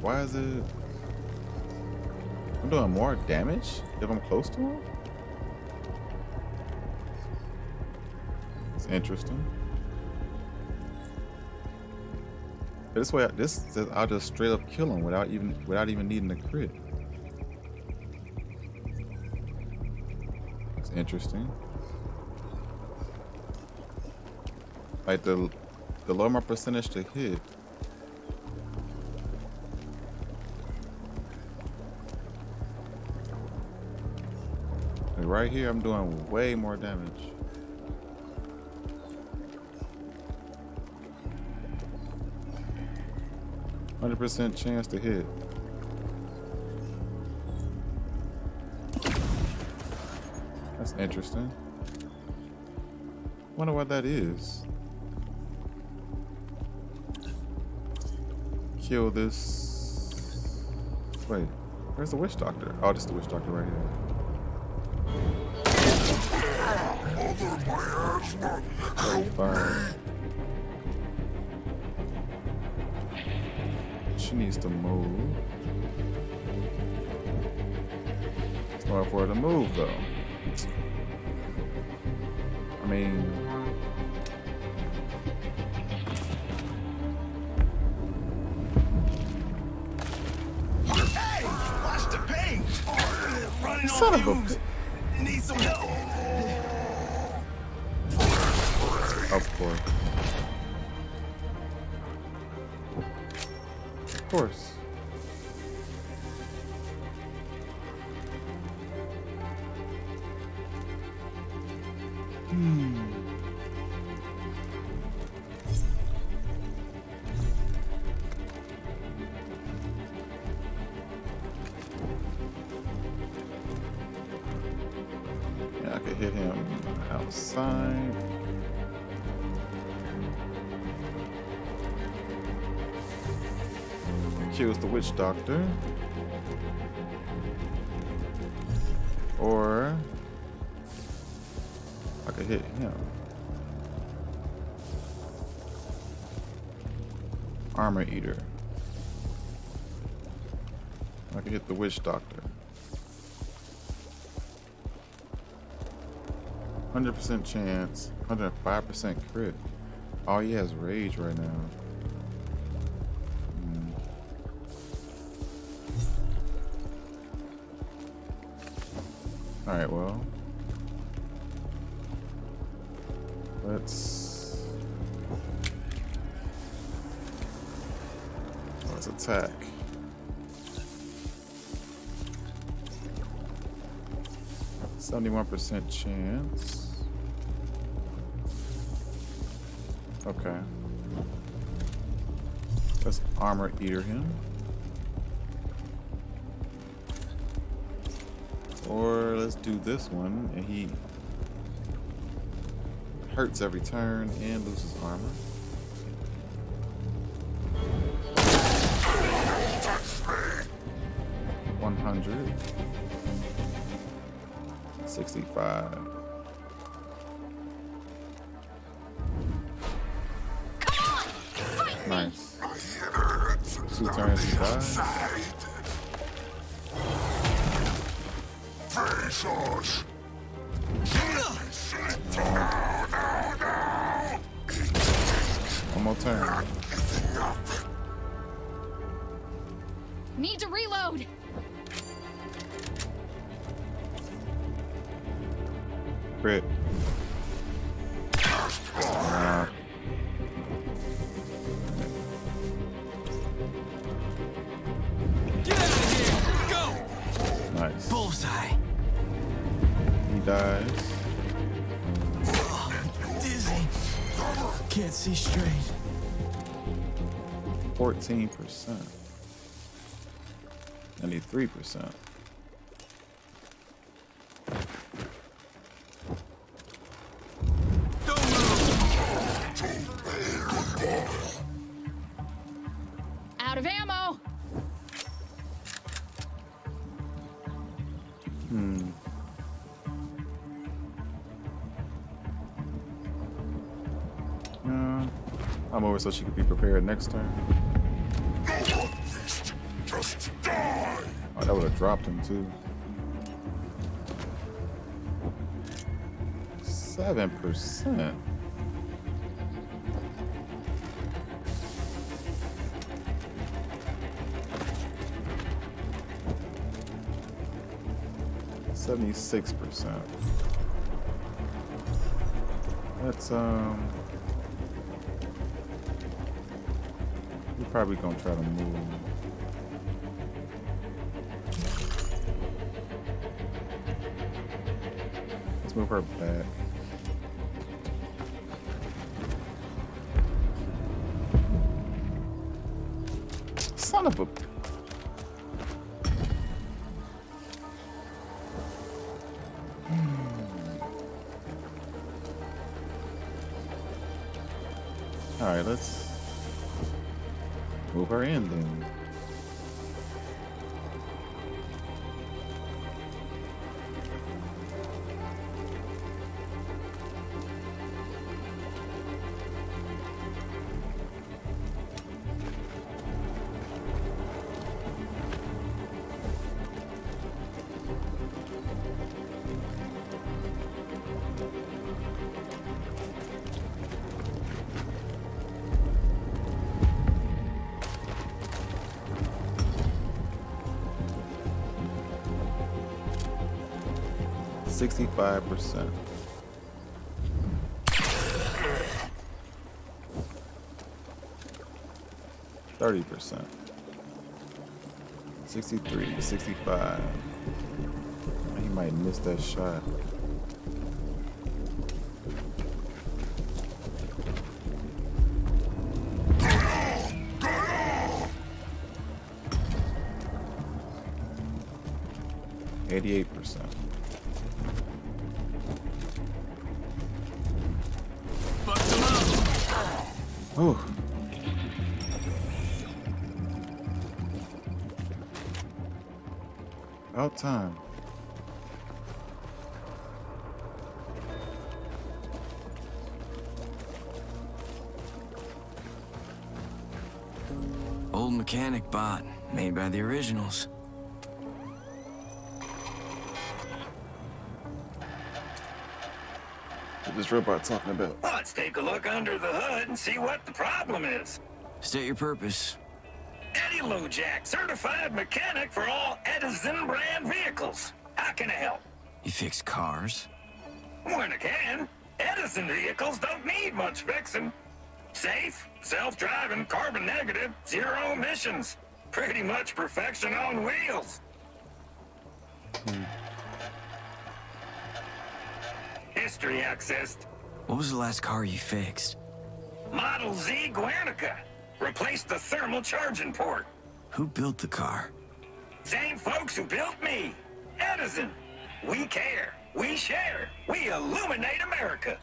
Why is it? I'm doing more damage if I'm close to him? It's interesting. But this way, this says I'll just straight up kill him without even without even needing to crit. It's interesting. Like the the lower my percentage to hit, right here I'm doing way more damage. one hundred percent chance to hit. That's interesting. Wonder what that is. Kill this. Wait, where's the witch doctor? Oh, just the witch doctor right here. Miasma, help me. She needs to move. It's hard for her to move though. I mean, hey, watch the paint. Running son on of a need some help. Of course. Of course. Hmm. Yeah, I could hit him outside. Kills the witch doctor, or I could hit him. Armor eater. I could hit the witch doctor. one hundred percent chance. one hundred five percent crit. Oh, he has rage right now. All right, well, let's, let's attack. seventy-one percent chance. Okay. Let's armor eater him. Or let's do this one, and he hurts every turn and loses armor. one hundred. sixty-five. Nice. Two turns he dies. Sauce. No, no, no. One more turn. Need to reload. crit. Nah. Get out of here! Go! Nice. Bullseye. He dies. Dizzy. Can't see straight. Fourteen percent. I need three percent. Out of ammo. Hmm. Uh, I'm over so she could be prepared next time. Just die. Oh, that would have dropped him too. Seven percent. Seventy-six percent. That's um. We're probably gonna try to move. Let's move her back. Son of a. All right, let's move her in then. Sixty-five percent. Thirty percent. Sixty-three to sixty-five. He might miss that shot. Eighty-eight percent. Ooh. About time. Old mechanic bot, made by the originals. This robot talking about. Well, let's take a look under the hood and see what the problem is. State your purpose. Eddie Lojack, certified mechanic for all Edison brand vehicles. How can I help? You fix cars? When I can. Edison vehicles don't need much fixing. Safe, self-driving, carbon negative, zero emissions. Pretty much perfection on wheels. Hmm. History accessed. What was the last car you fixed? Model Z Guernica. Replaced the thermal charging port. Who built the car? Same folks who built me. Edison. We care. We share. We illuminate America.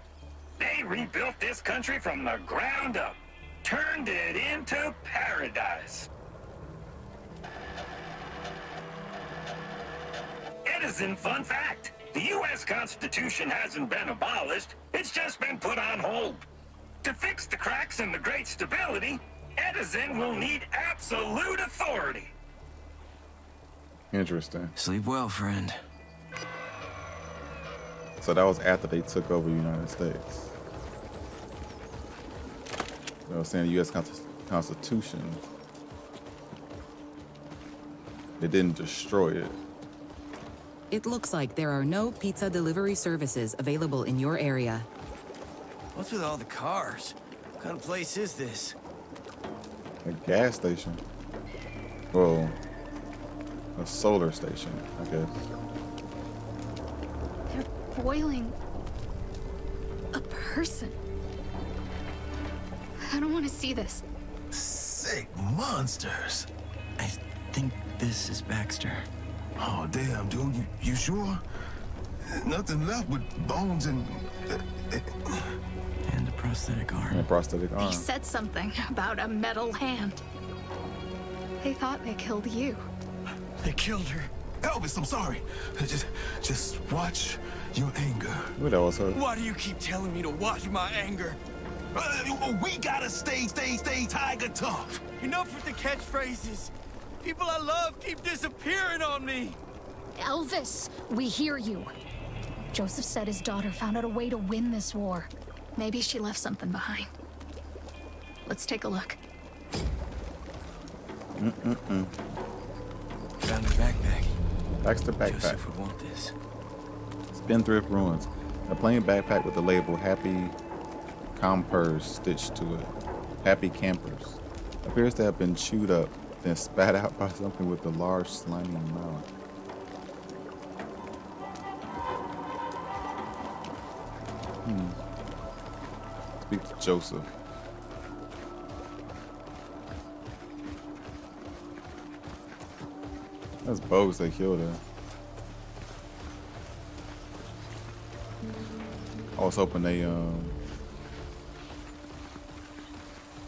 They rebuilt this country from the ground up. Turned it into paradise. Edison, fun fact. The U S Constitution hasn't been abolished, it's just been put on hold. To fix the cracks in the Great Stability, Edison will need absolute authority. Interesting. Sleep well, friend. So that was after they took over the United States. They were saying the U S Constitution, they didn't destroy it. It looks like there are no pizza delivery services available in your area. What's with all the cars? What kind of place is this? A gas station. Whoa. A solar station, I guess. They're boiling a person. I don't want to see this. Sick monsters. I think this is Baxter. Oh, damn, dude. You, you sure? Nothing left but bones and... and a prosthetic arm. And a prosthetic arm. He said something about a metal hand. They thought they killed you. They killed her. Elvis, I'm sorry. Just, just watch your anger. What else? Why do you keep telling me to watch my anger? Uh, we gotta stay, stay, stay tiger tough. Enough with the catchphrases. People I love keep disappearing on me. Elvis, we hear you. Joseph said his daughter found out a way to win this war. Maybe she left something behind. Let's take a look. Mm-mm-mm. Found her backpack. Baxter backpack. Joseph would want this. Spinthrift ruins. A plain backpack with the label Happy Campers stitched to it. Happy Campers. Appears to have been chewed up, then spat out by something with a large slimy mouth. Hmm. Speak to Joseph. That's bogus they killed her. I was hoping they, um...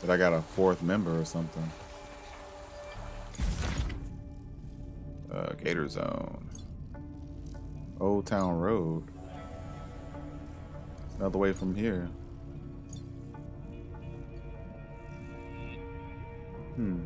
that I got a fourth member or something. Uh, Gator zone. Old Town Road. Another way from here. Hmm.